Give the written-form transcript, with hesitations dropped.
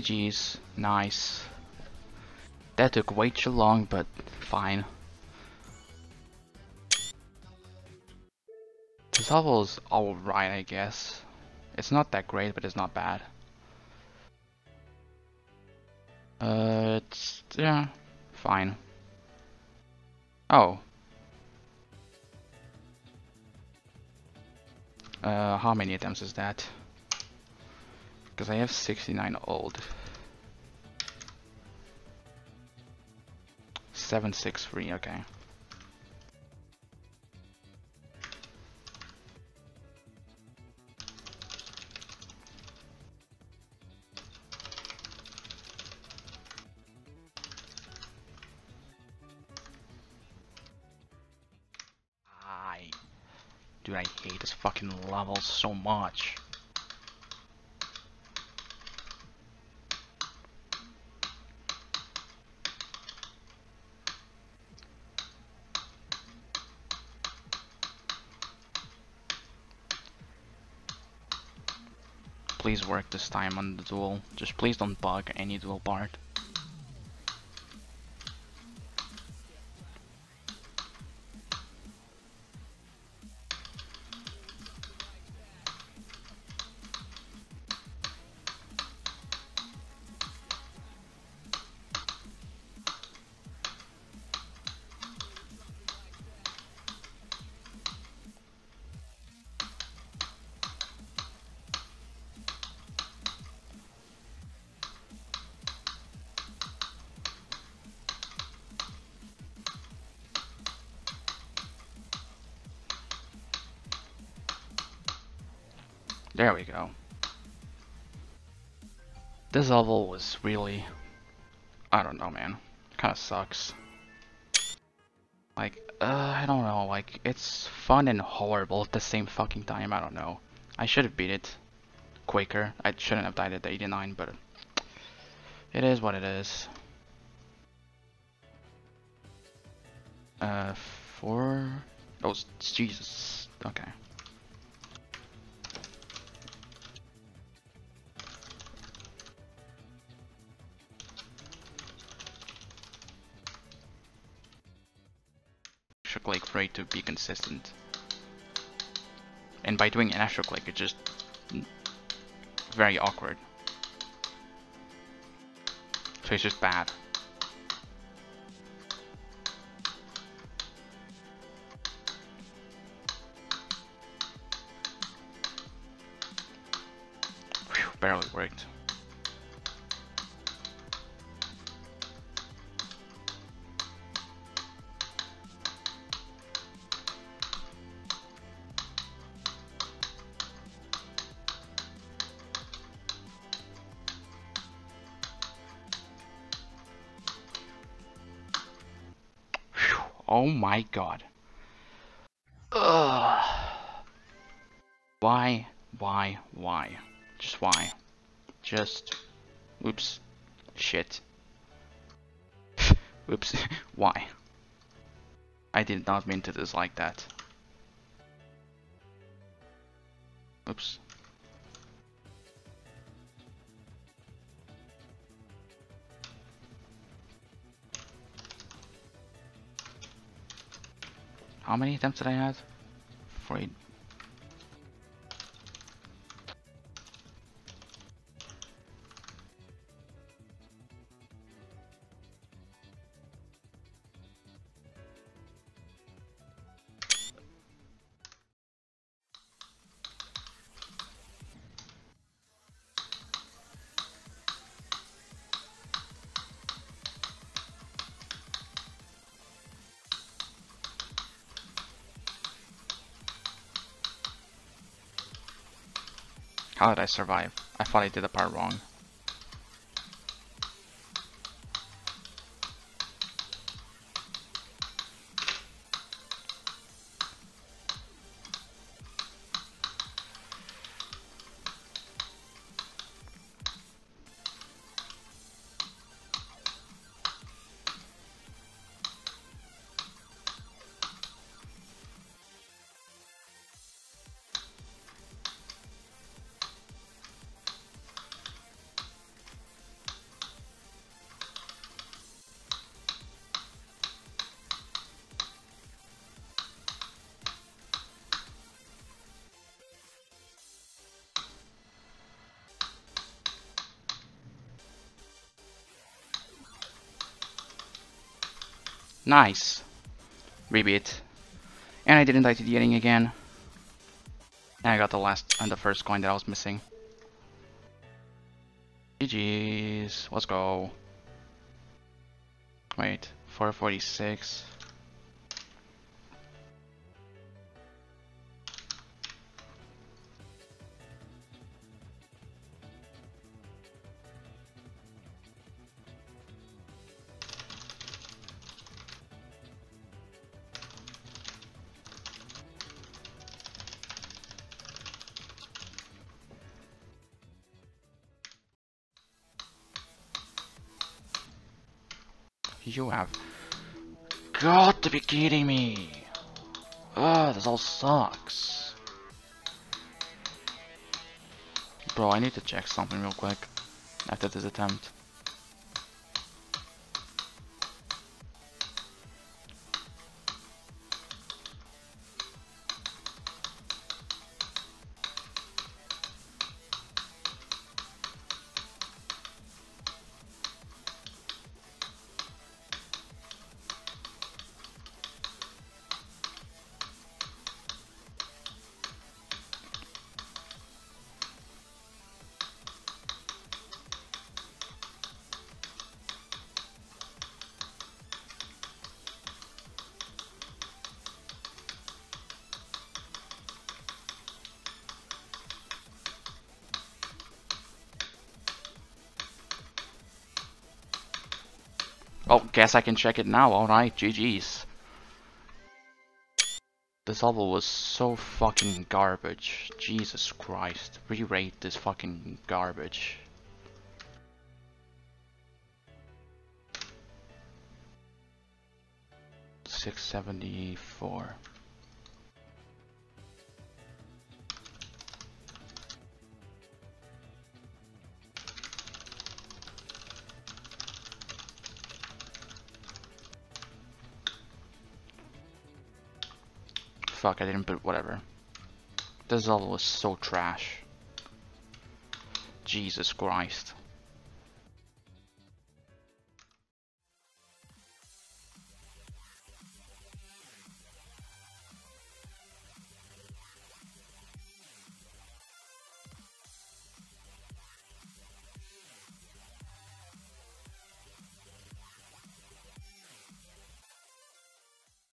GG's. Nice. That took way too long, but fine. This level is alright, I guess. It's not that great, but it's not bad. It's... yeah, fine. Oh. How many attempts is that? Because I have 69 old. 763, okay. Dude, I hate this fucking level so much. Please work this time on the duel. Just please don't bug any duel part. There we go. This level was really... I don't know, man. It kinda sucks. Like, I don't know, like, it's fun and horrible at the same fucking time, I don't know. I should've beat it quicker. I shouldn't have died at the 89, but... it is what it is. 4... oh, Jesus. Okay. Click for it to be consistent, and by doing an extra click it's just very awkward, so it's just bad. Whew, barely worked. Oh my god. Ugh. Why? Just why? Just... oops. Shit. Oops. Why? I did not mean to do this like that. Oops. How many attempts did I have? 48. How did I survive? I thought I did the part wrong. Nice. Rebeat. And I didn't die to the ending again. And I got the last and the first coin that I was missing. GG's. Let's go. Wait, 446. You have got to be kidding me. Ugh, this all sucks. Bro, I need to check something real quick after this attempt. Oh, guess I can check it now, alright, GG's. This level was so fucking garbage. Jesus Christ, re-rate this fucking garbage. $674. Fuck, I didn't put whatever. This level is so trash. Jesus Christ.